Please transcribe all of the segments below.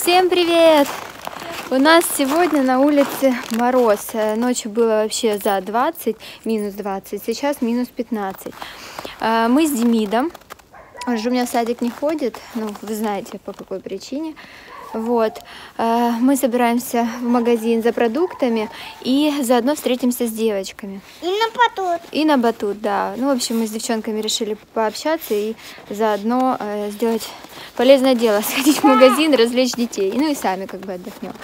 Всем привет! У нас сегодня на улице мороз. Ночью было вообще за 20, минус 20, сейчас минус 15. Мы с Демидом. Он же у меня в садик не ходит, ну вы знаете по какой причине. Вот, мы собираемся в магазин за продуктами и заодно встретимся с девочками. И на батут. И на батут, да. Ну, в общем, мы с девчонками решили пообщаться и заодно сделать полезное дело, сходить в магазин, развлечь детей. Ну и сами как бы отдохнем.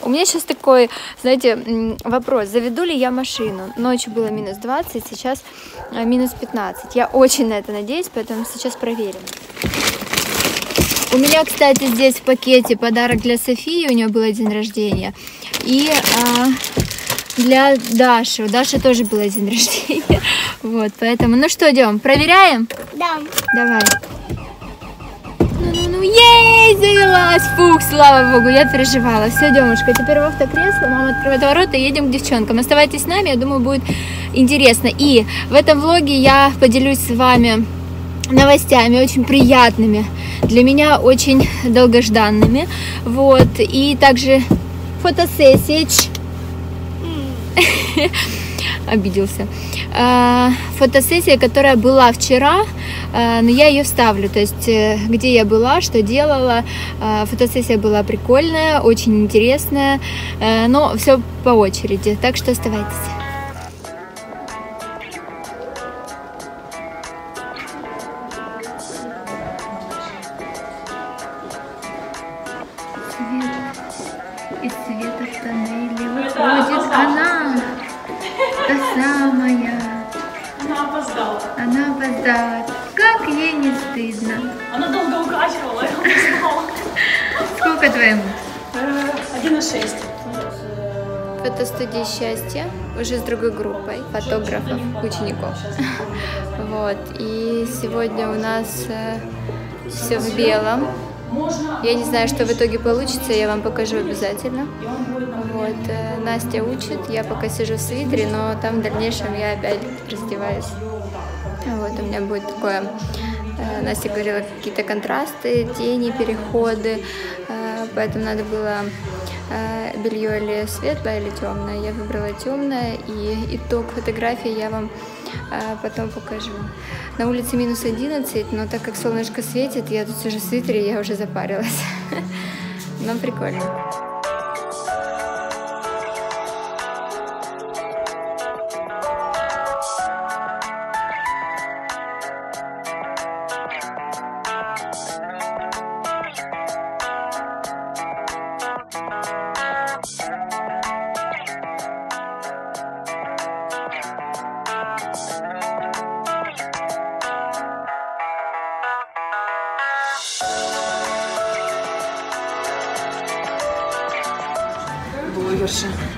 У меня сейчас такой, знаете, вопрос, заведу ли я машину? Ночью было минус 20, сейчас минус 15. Я очень на это надеюсь, поэтому сейчас проверим. У меня, кстати, здесь в пакете подарок для Софии, у нее был день рождения, и для Даши, у Даши тоже был день рождения, вот, поэтому, ну что, идем, проверяем? Да. Давай. Ну-ну-ну, ей, завелась, фух, слава богу, я переживала. Все, Демушка, теперь в автокресло, мама открывает ворота и едем к девчонкам. Оставайтесь с нами, я думаю, будет интересно. И в этом влоге я поделюсь с вами новостями очень приятными, для меня очень долгожданными, вот, и также фотосессия, обиделся, фотосессия, которая была вчера, но я ее вставлю, то есть, где я была, что делала, фотосессия была прикольная, очень интересная, но все по очереди, так что оставайтесь. Из света в тоннеле выходит она, та самая. Она опоздала. Она опоздала. Как ей не стыдно. Она долго укачивала, я опоздала. Сколько твоему? 1,6. Фотостудия счастья, уже с другой группой фотографов, учеников. Вот, и сегодня у нас все в белом. Я не знаю, что в итоге получится, я вам покажу обязательно. Вот, Настя учит, я пока сижу в свитере, но там в дальнейшем я опять раздеваюсь. Вот, у меня будет такое, Настя говорила, какие-то контрасты, тени, переходы, поэтому надо было белье или светлое, или темное. Я выбрала темное, и итог фотографии я вам потом покажу. На улице минус 11, но так как солнышко светит, я тут уже в свитере, я уже запарилась. Но прикольно.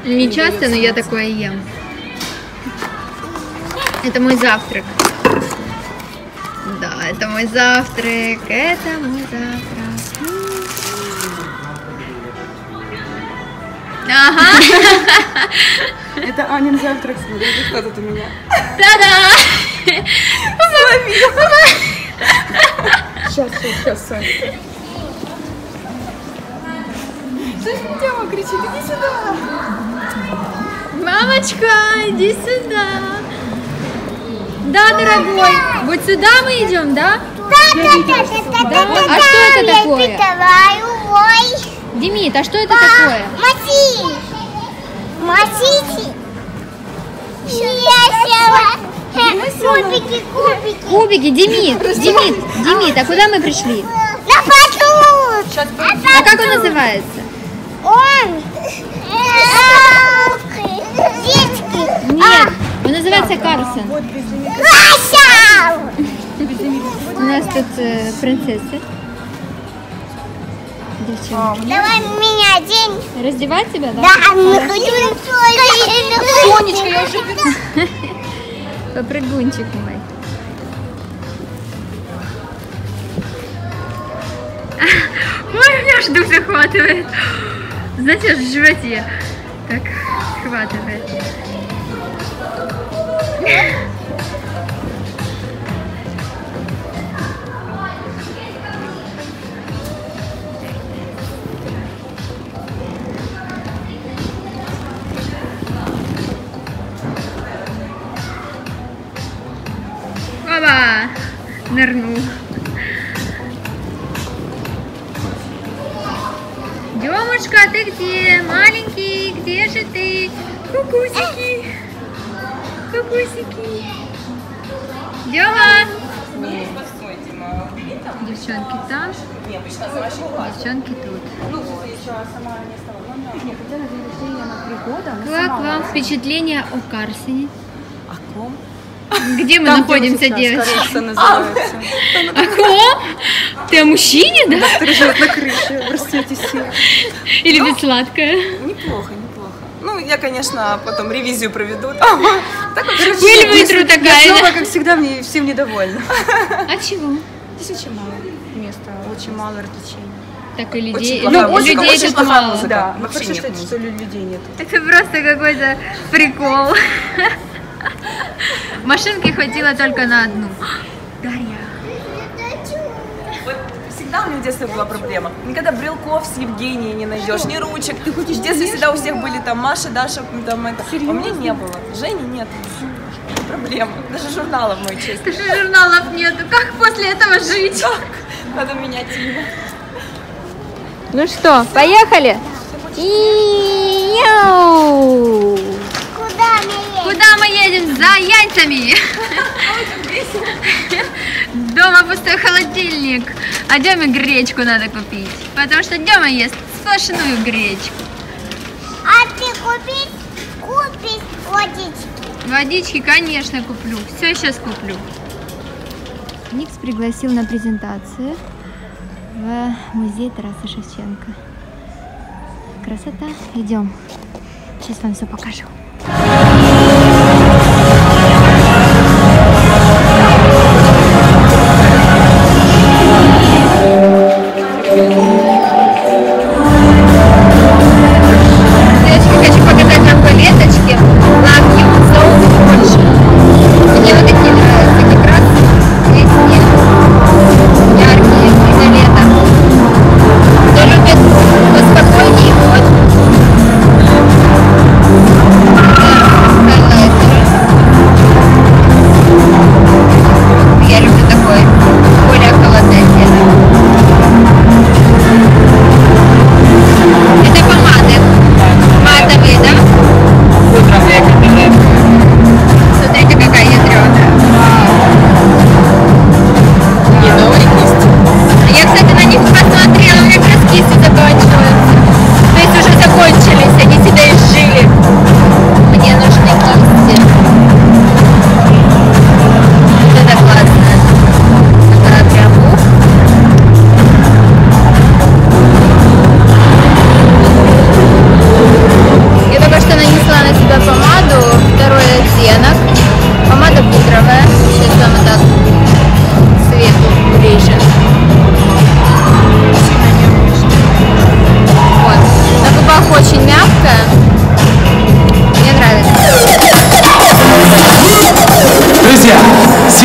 Не часто, но я такое ем. Это мой завтрак. Да, это мой завтрак. Это мой завтрак. Ага. Это Анин завтрак. Смотри, что тут у меня. Та-да! Сейчас, Соня. Что же Тёма кричит? Иди сюда! Мамочка, иди сюда! Да, дорогой! Вот сюда мы идем, да? Да. А что это такое? Демид, а что это такое? Масси! Кубики, Демид, а куда мы пришли? На батут! А как он называется? Он детский. Нет, он называется Карсон. У нас тут принцессы. Давай меня одень. Раздевать тебя, да? Да, мы хотим. Сонечка, я уже бегу. Попрыгунчик мой. Ой, меня аж дух захватывает. Знаете, в животе так хватает. Демочка, ты где? Маленький, где же ты? Кукусики. Кукусики. Дема. Девчонки там. Девчонки тут. Как вам впечатление о Карсоне? О ком? Где мы там находимся, девочки? А ком? Ты о мужчине, да? Который живет на крыше, в расцвете сил. Или ведь сладкое? Неплохо, неплохо. Ну, я, конечно, потом ревизию проведу. Пыль вытру такая. Я снова, как всегда, всем недовольна. А чего? Здесь очень мало места, очень мало развлечений. Так и людей. Ну, людей тут мало. Да, вообще, что людей нет. Это просто какой-то прикол. Машинки хватило только на одну. Дарья. Вот всегда у меня в детстве была проблема. Никогда брелков с Евгенией не найдешь, ни ручек. Ты хочешь, в детстве всегда у всех были там Маша, Даша, там это. А у меня не было. Жени нет. Проблема. Даже журналов, мой честь. Даже журналов нету. Как после этого жить? Надо менять имя. Ну что, поехали? Куда мы едем? За яйцами! Дома пустой холодильник, а Деме гречку надо купить, потому что Дема ест сплошную гречку. А ты купишь водички? Водички, конечно, куплю. Все, сейчас куплю. NYX пригласил на презентацию в музей Тараса Шевченко. Красота! Идем. Сейчас вам все покажу.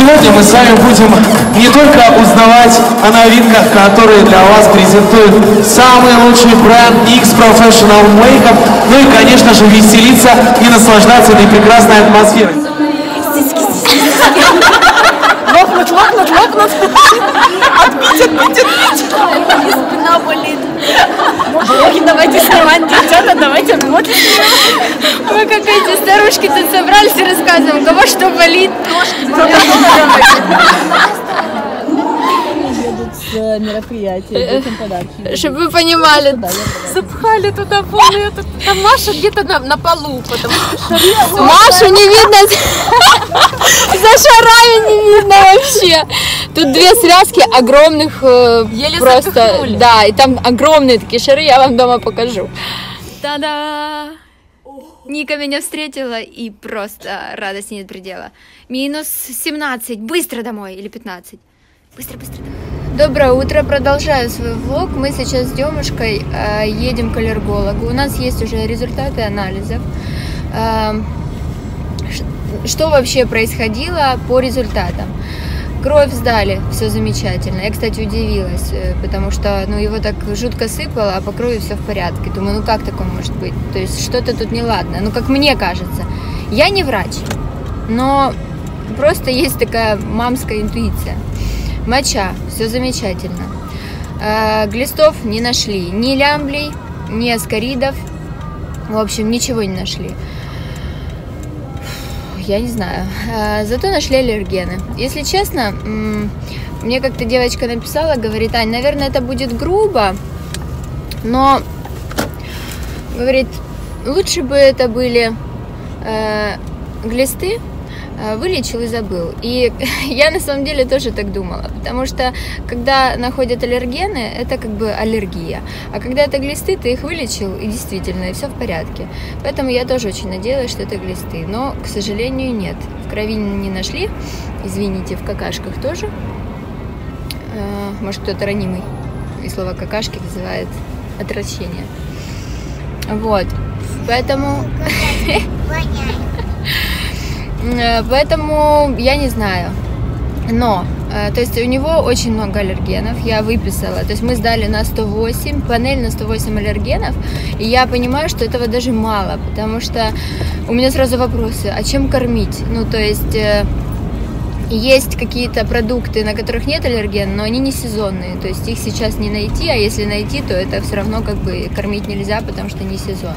Сегодня мы с вами будем не только узнавать о новинках, которые для вас презентует самый лучший бренд NYX Professional Makeup, ну и, конечно же, веселиться и наслаждаться этой прекрасной атмосферой. Лопнуть, лопнуть, лопнуть. Отбить, отбить, отбить. Спина болит. Блоги давайте снимать, девчата, давайте работать. Мы как эти старушки тут собрались и рассказываем, у кого что болит. Мероприятие, чтобы вы понимали, запхали туда пол, там Маша где-то на полу, потому что Машу не видно, за шарами не видно вообще. Тут две связки огромных, еле просто, да, и там огромные такие шары, я вам дома покажу. Та-да! Ника меня встретила, и просто радости нет предела. Минус 17, быстро домой, или 15. Быстро, быстро домой. Доброе утро, продолжаю свой влог. Мы сейчас с Демушкой едем к аллергологу. У нас есть уже результаты анализов. Что вообще происходило по результатам? Кровь сдали, все замечательно. Я, кстати, удивилась, потому что ну, его так жутко сыпало, а по крови все в порядке. Думаю, ну как такое может быть? То есть что-то тут неладно. Ну, как мне кажется. Я не врач, но просто есть такая мамская интуиция. Моча, все замечательно. Глистов не нашли, ни лямблей, ни аскаридов, в общем, ничего не нашли. Я не знаю. Зато нашли аллергены. Если честно, мне как-то девочка написала, говорит: Ань, наверное, это будет грубо, но, говорит, лучше бы это были глисты, вылечил и забыл. И я на самом деле тоже так думала, потому что когда находят аллергены, это как бы аллергия, а когда это глисты, ты их вылечил, и действительно, и все в порядке. Поэтому я тоже очень надеялась, что это глисты, но, к сожалению, нет. В крови не нашли, извините, в какашках тоже. Может, кто-то ранимый, и слово какашки вызывает отвращение. Вот, поэтому... Поэтому я не знаю, но, то есть у него очень много аллергенов, я выписала, то есть мы сдали на 108, панель на 108 аллергенов, и я понимаю, что этого даже мало, потому что у меня сразу вопросы, а чем кормить, ну, то есть... Есть какие-то продукты, на которых нет аллергена, но они не сезонные, то есть их сейчас не найти, а если найти, то это все равно как бы кормить нельзя, потому что не сезон.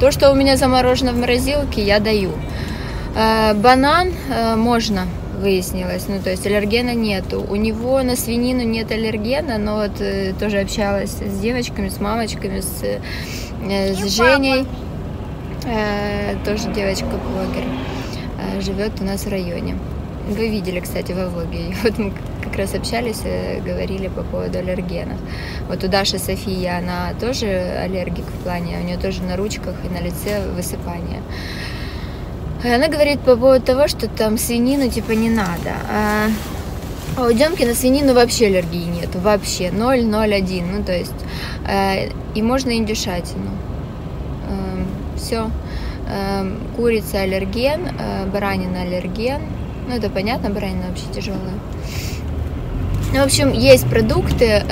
То, что у меня заморожено в морозилке, я даю. Банан можно, выяснилось, ну то есть аллергена нету. У него на свинину нет аллергена, но вот тоже общалась с девочками, с мамочками, с Женей, тоже девочка-блогер, живет у нас в районе. Вы видели, кстати, во влоге. Вот мы как раз общались, говорили по поводу аллергенов. Вот у Даши Софии, она тоже аллергик в плане, у нее тоже на ручках и на лице высыпание. Она говорит по поводу того, что там свинину типа не надо. А у Демки на свинину вообще аллергии нет, вообще 0,01, ну то есть, и можно индюшатину. Все, курица аллерген, баранина аллерген. Ну, это понятно, баранина вообще тяжелая. В общем, есть продукты,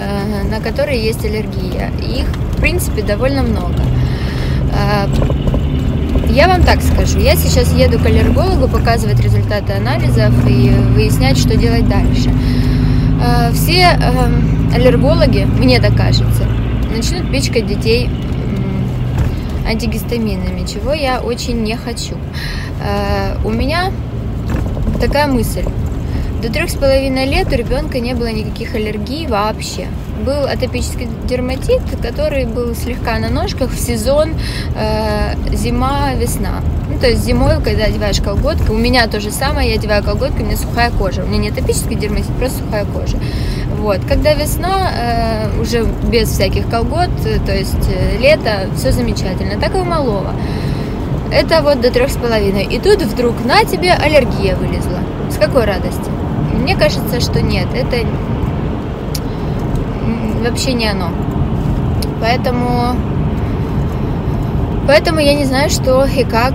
на которые есть аллергия. Их, в принципе, довольно много. Я вам так скажу. Я сейчас еду к аллергологу показывать результаты анализов и выяснять, что делать дальше. Все аллергологи, мне так кажется, начнут пичкать детей антигистаминами, чего я очень не хочу. У меня... Такая мысль. До 3,5 лет у ребенка не было никаких аллергий вообще. Был атопический дерматит, который был слегка на ножках в сезон зима-весна. Ну, то есть зимой, когда одеваешь колготки, у меня то же самое, я одеваю колготки, у меня сухая кожа. У меня не атопический дерматит, просто сухая кожа. Вот. Когда весна, уже без всяких колгот, то есть лето, все замечательно. Так и у малого. Это вот до 3,5. И тут вдруг на тебе аллергия вылезла. С какой радости? Мне кажется, что нет. Это вообще не оно. Поэтому я не знаю, что и как.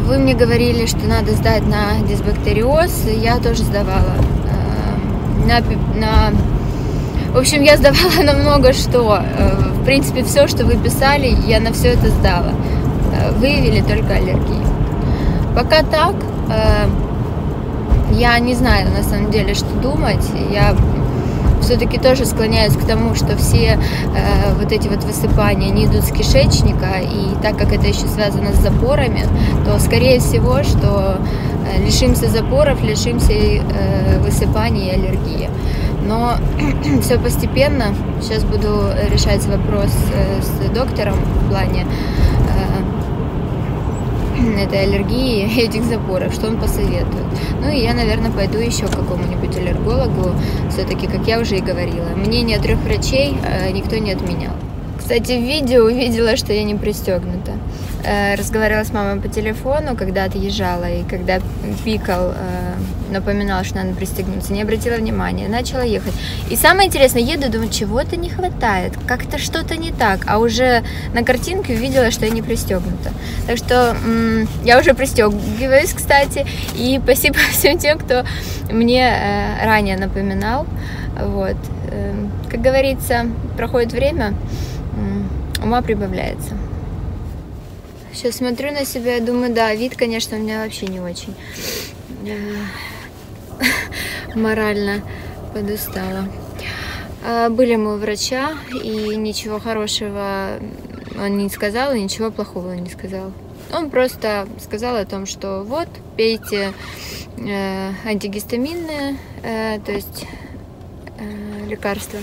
Вы мне говорили, что надо сдать на дисбактериоз. Я тоже сдавала. В общем, я сдавала на много что. В принципе, все, что вы писали, я на все это сдала. Выявили только аллергии. Пока так, я не знаю на самом деле, что думать. Я все-таки тоже склоняюсь к тому, что все вот эти вот высыпания не идут с кишечника, и так как это еще связано с запорами, то скорее всего, что лишимся запоров, лишимся высыпаний и аллергии. Но все постепенно. Сейчас буду решать вопрос с доктором в плане этой аллергии и этих запоров, что он посоветует. Ну и я, наверное, пойду еще к какому-нибудь аллергологу, все-таки, как я уже и говорила, мнение 3 врачей никто не отменял. Кстати, в видео увидела, что я не пристегнута. Разговаривала с мамой по телефону, когда отъезжала, и когда пикал, напоминала, что надо пристегнуться, не обратила внимания, начала ехать. И самое интересное, еду, думаю, чего-то не хватает, как-то что-то не так, а уже на картинке увидела, что я не пристегнута. Так что я уже пристегиваюсь, кстати, и спасибо всем тем, кто мне ранее напоминал. Вот. Как говорится, проходит время, ума прибавляется. Сейчас смотрю на себя и думаю, да, вид, конечно, у меня вообще не очень. Морально подустала. Были мы у врача, и ничего хорошего он не сказал, и ничего плохого не сказал. Он просто сказал о том, что вот, пейте антигистаминные, то есть лекарства,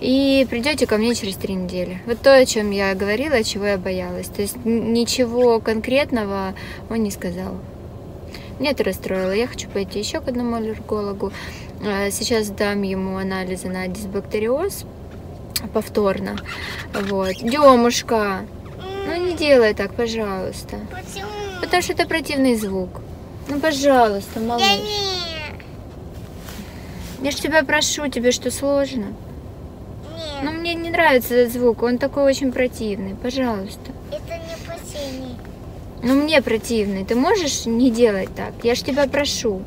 и придете ко мне через 3 недели. Вот то, о чем я говорила, чего я боялась. То есть ничего конкретного он не сказал. Меня это расстроило. Я хочу пойти еще к одному аллергологу. Сейчас дам ему анализы на дисбактериоз повторно. Вот. Демушка, ну не делай так, пожалуйста. Почему? Потому что это противный звук. Ну пожалуйста, малыш. Я ж тебя прошу, тебе что, сложно? Нет. Но мне не нравится этот звук, он такой очень противный. Пожалуйста. Это не противный. Ну мне противный, ты можешь не делать так? Я ж тебя прошу.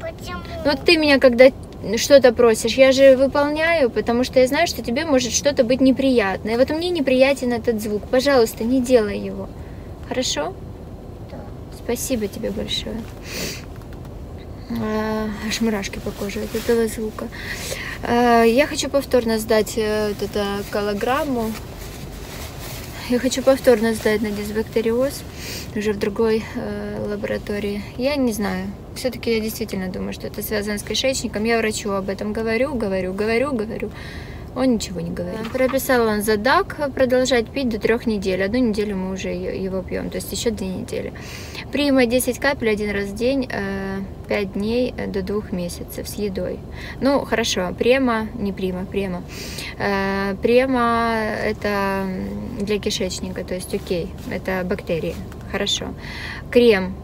Почему? Вот ты меня когда что-то просишь, я же выполняю, потому что я знаю, что тебе может что-то быть неприятно. И вот мне неприятен этот звук. Пожалуйста, не делай его. Хорошо? Да. Спасибо тебе большое. Аж мурашки по коже от этого звука. Я хочу повторно сдать вот эту коллограмму. Я хочу повторно сдать на дисбактериоз уже в другой лаборатории. Я не знаю. Все-таки я действительно думаю, что это связано с кишечником. Я врачу об этом говорю. Он ничего не говорит. Прописал он задак продолжать пить до 3 недель. 1 неделю мы уже его пьем, то есть еще 2 недели. Према 10 капель 1 раз в день, 5 дней до 2 месяцев с едой. Ну, хорошо, према, не према, према. Према это для кишечника, то есть окей, это бактерии, хорошо. Крем.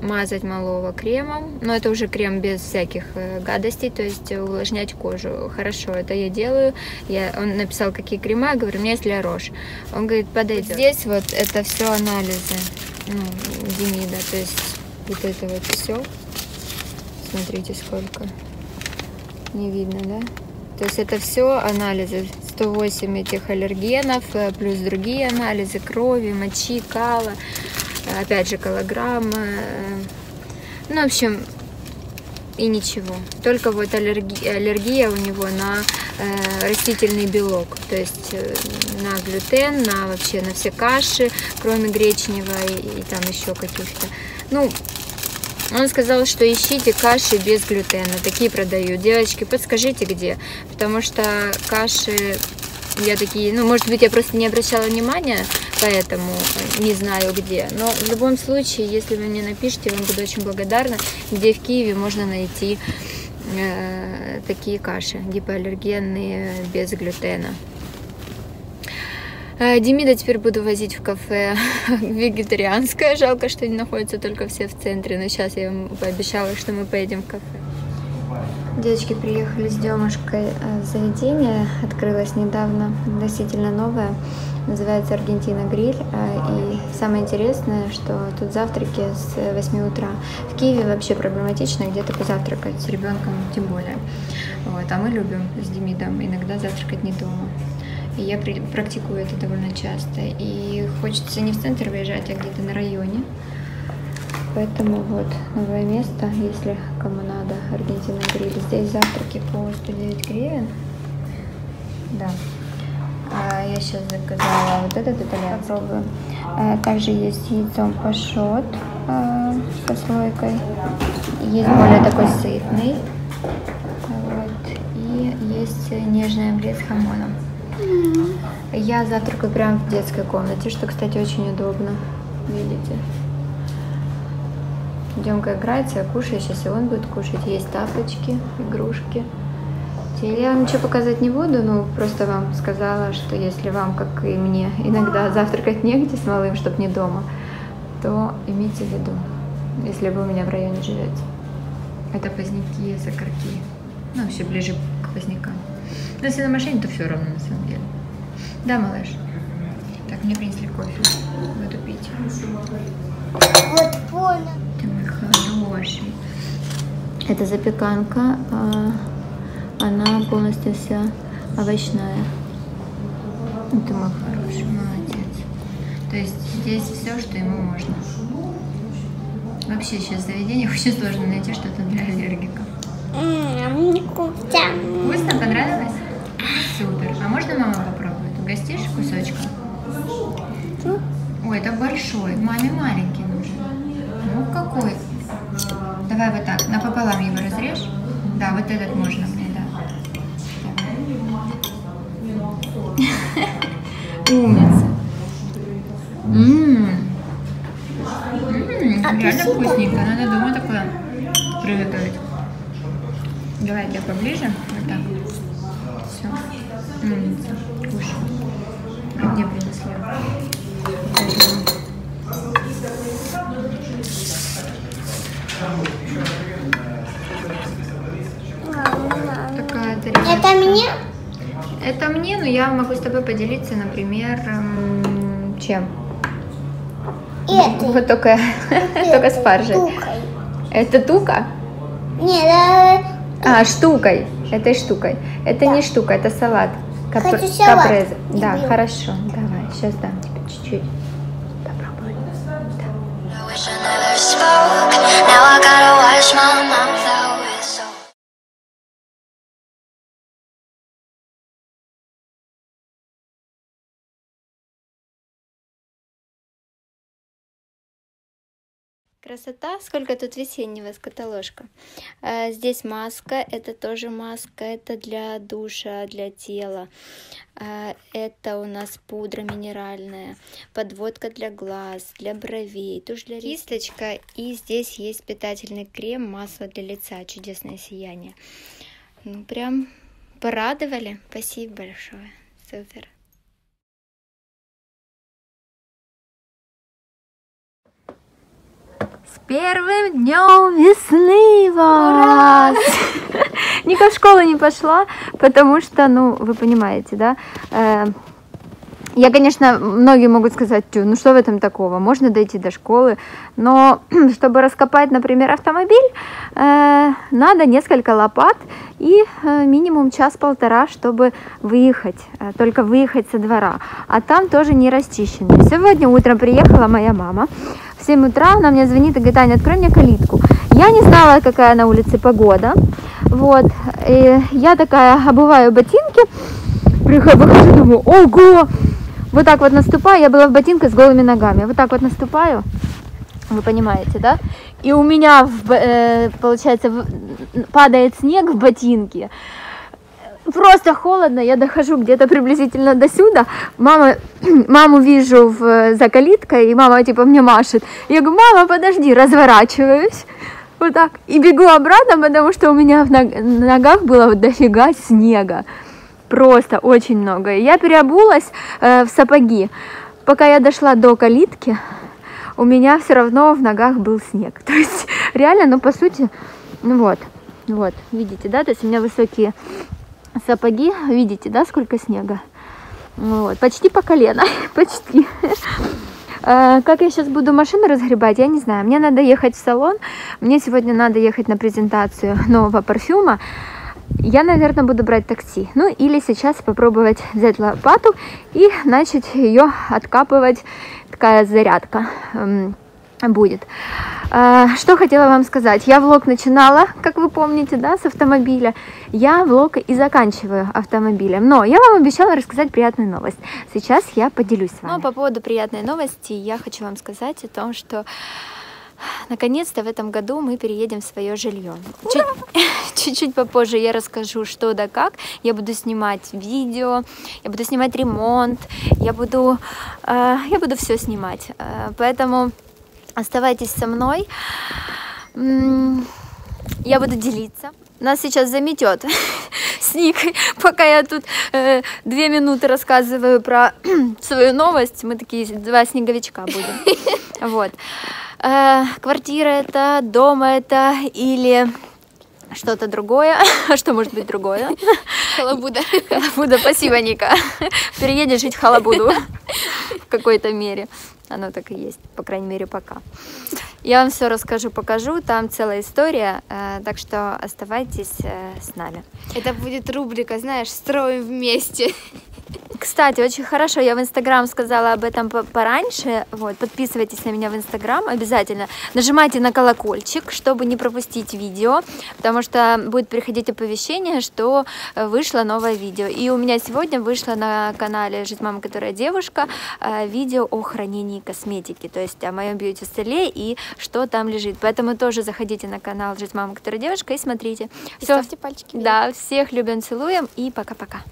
Мазать малого кремом, но это уже крем без всяких гадостей, то есть увлажнять кожу. Хорошо, это я делаю. Он написал, какие крема, я говорю, у меня есть Ля Рош. Он говорит, подойдет. Здесь вот это все анализы, ну, Демида, то есть вот это вот все. Смотрите, сколько. Не видно, да? То есть это все анализы. 108 этих аллергенов, плюс другие анализы крови, мочи, кала. Опять же, коллограмма, ну, в общем, и ничего. Только вот аллергия у него на растительный белок, то есть на глютен, на вообще на все каши, кроме гречневой и там еще каких-то. Ну, он сказал, что ищите каши без глютена, такие продают. Девочки, подскажите, где, потому что каши... Я такие, ну, может быть, я просто не обращала внимания, поэтому не знаю где. Но в любом случае, если вы мне напишите, я вам буду очень благодарна, где в Киеве можно найти такие каши гипоаллергенные, без глютена. Демида теперь буду возить в кафе вегетарианское. Жалко, что они находятся только все в центре, но сейчас я ему пообещала, что мы поедем в кафе. Девочки приехали с Демушкой. Заведение открылось недавно, относительно новое. Называется «Аргентина Гриль». И самое интересное, что тут завтраки с 8 утра. В Киеве вообще проблематично где-то позавтракать с ребенком, тем более. Вот. А мы любим с Демидом иногда завтракать не дома. И я практикую это довольно часто. И хочется не в центр выезжать, а где-то на районе. Поэтому вот новое место, если кому надо, Аргентина Гриль. Здесь завтраки по 109 гривен. Да. А я сейчас заказала вот этот итальянский. Попробую. Также есть с яйцом пашот со слойкой. Есть более такой сытный. Вот. И есть нежный омлет с хамоном. Я завтракаю прямо в детской комнате, что, кстати, очень удобно. Видите? Демка играется, я кушаю, сейчас и он будет кушать. Есть тапочки, игрушки. Я вам ничего показать не буду, но просто вам сказала, что если вам, как и мне, иногда завтракать негде с малым, чтобы не дома, то имейте в виду, если вы у меня в районе живете. Это поздняки, закорки. Ну, вообще ближе к позднякам. Но если на машине, то все равно, на самом деле. Да, малыш? Так, мне принесли кофе. Буду пить. Вот понял. Ты мой хороший. Это запеканка. Она полностью вся овощная. Это мой хороший, молодец. То есть здесь все, что ему можно. Вообще сейчас в заведениях очень сложно найти что-то для аллергиков. Вкусно? Понравилось? Супер. А можно мама попробует? Угостишь кусочком? купил? Ой, это большой. Маме маленький нужен. Ну какой? Давай вот так. Напополам его разрежь. Да, вот этот можно мне, да. Умница. Реально вкусненько. Надо дома такое приготовить. Давай я поближе. Вот так. Все. Умница. Кушай. Мне принесли. Такая тарелка. Это мне? Это мне, но я могу с тобой поделиться, например, чем? Это. Вот только, только с фаржей. Это тука? Нет, это... А, штукой. Этой штукой. Это да. Не штука, это салат. Капреза. Да, люблю. Хорошо. Давай, сейчас дам тебе чуть-чуть. Красота, сколько тут весеннего скаталожка. Здесь маска, это тоже маска, это для душа, для тела. Это у нас пудра минеральная, подводка для глаз, для бровей, тушь для ресниц. Кисточка, и здесь есть питательный крем, масло для лица, чудесное сияние. Ну прям порадовали, спасибо большое, супер. С первым днем весны вас! Ника в школу не пошла, потому что, ну, вы понимаете, да? Я, конечно, многие могут сказать, ну что в этом такого, можно дойти до школы, но чтобы раскопать, например, автомобиль, надо несколько лопат и минимум час-полтора, чтобы выехать, только выехать со двора, а там тоже не расчищено. Сегодня утром приехала моя мама, в 7 утра она мне звонит и говорит: Аня, открой мне калитку. Я не знала, какая на улице погода, вот, и я такая обуваю ботинки, выхожу, думаю, ого! Вот так вот наступаю, я была в ботинках с голыми ногами, вот так вот наступаю, вы понимаете, да? И у меня, получается, падает снег в ботинке, просто холодно, я дохожу где-то приблизительно до сюда, маму вижу за калиткой, и мама типа мне машет, я говорю: мама, подожди, разворачиваюсь, вот так, и бегу обратно, потому что у меня в ногах было вот дофига снега. Просто очень много. Я переобулась в сапоги. Пока я дошла до калитки, у меня все равно в ногах был снег. То есть реально, ну по сути, ну вот, вот, видите, да, то есть у меня высокие сапоги, видите, да, сколько снега. Вот, почти по колено, почти. Как я сейчас буду машину разгребать, я не знаю. Мне надо ехать в салон, мне сегодня надо ехать на презентацию нового парфюма. Я, наверное, буду брать такси, ну или сейчас попробовать взять лопату и начать ее откапывать, такая зарядка будет. Что хотела вам сказать, я влог начинала, как вы помните, да, с автомобиля, я влог и заканчиваю автомобилем, но я вам обещала рассказать приятную новость, сейчас я поделюсь с вами. Ну, по поводу приятной новости я хочу вам сказать о том, что... Наконец-то в этом году мы переедем в свое жилье. Чуть-чуть попозже я расскажу, что да как. Я буду снимать видео, я буду снимать ремонт, я буду все снимать. Поэтому оставайтесь со мной. Я буду делиться. Нас сейчас заметет с Никой, пока я тут 2 минуты рассказываю про свою новость. Мы такие 2 снеговичка будем. Вот. Квартира это, дом это или что-то другое. Что может быть другое? Халабуда. Халабуда, спасибо, Ника. Переедешь жить в Халабуду в какой-то мере. Оно так и есть, по крайней мере, пока. Я вам все расскажу, покажу, там целая история, так что оставайтесь с нами. Это будет рубрика, знаешь, «Строим вместе». Кстати, очень хорошо, я в Инстаграм сказала об этом пораньше. Вот, подписывайтесь на меня в Инстаграм обязательно. Нажимайте на колокольчик, чтобы не пропустить видео, потому что будет приходить оповещение, что вышло новое видео. И у меня сегодня вышло на канале «Жить, мама, которая девушка» видео о хранении косметики, то есть о моем бьюти-столе и что там лежит. Поэтому тоже заходите на канал «Жить, мама, которая девушка» и смотрите. Все. Ставьте пальчики вверх. Да, всех любим, целуем и пока-пока.